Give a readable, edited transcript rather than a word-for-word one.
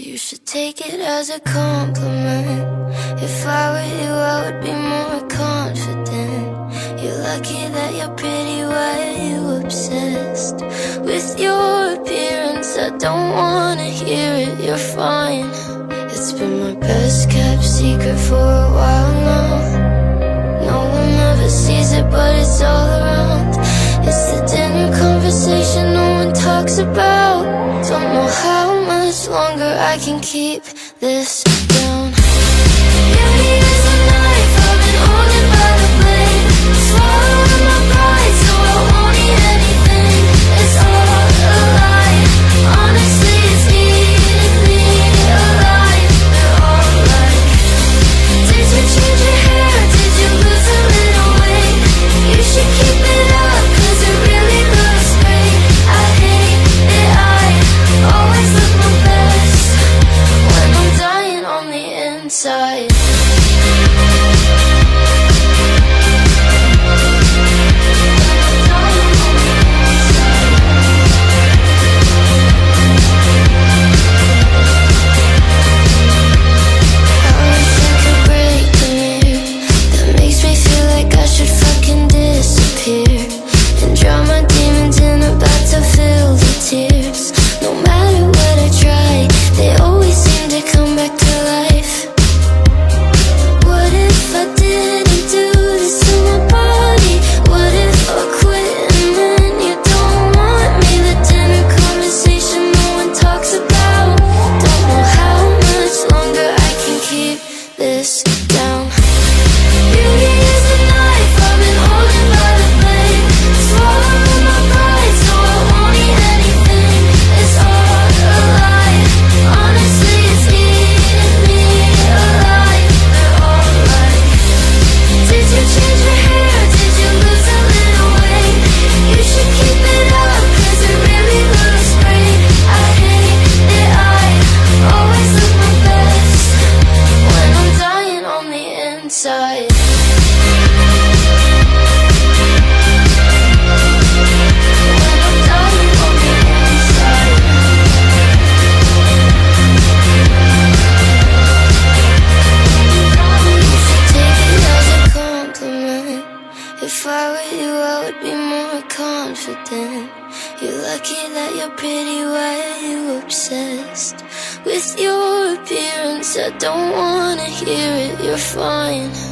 You should take it as a compliment. If I were you, I would be more confident. You're lucky that you're pretty, why are you obsessed with your appearance? I don't wanna hear it, you're fine. It's been my best kept secret for a while now. No one ever sees it, but it's all around. It's the dinner conversation no one talks about. Don't know how much longer I can keep this down. Beauty is a knife, I've been holding by the blade. Swallowing my pride, so I won't eat anything. It's all a lie, honestly it's eating me alive. They're all like, did you change your hair? Did you lose a little weight? You should keep it up, cause it really looks great. I hate that I always look my best when I'm dying on the inside. With your appearance, I don't wanna hear it, you're fine.